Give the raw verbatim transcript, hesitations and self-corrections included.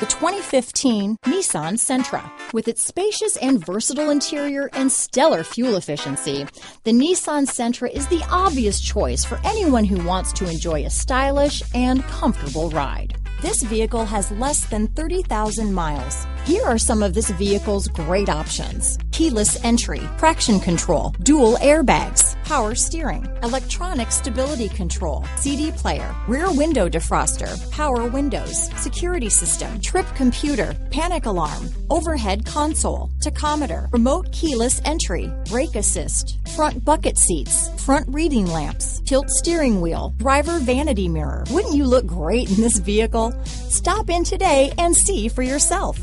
The twenty fifteen Nissan Sentra. With its spacious and versatile interior and stellar fuel efficiency, the Nissan Sentra is the obvious choice for anyone who wants to enjoy a stylish and comfortable ride. This vehicle has less than thirty thousand miles. Here are some of this vehicle's great options: keyless entry, traction control, dual airbags, power steering, electronic stability control, C D player, rear window defroster, power windows, security system, trip computer, panic alarm, overhead console, tachometer, remote keyless entry, brake assist, front bucket seats, front reading lamps, tilt steering wheel, driver vanity mirror. Wouldn't you look great in this vehicle? Stop in today and see for yourself.